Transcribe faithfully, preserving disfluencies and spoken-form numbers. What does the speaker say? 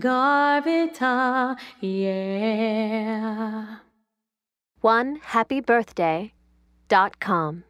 Garvita, yeah. one happy birthday dot com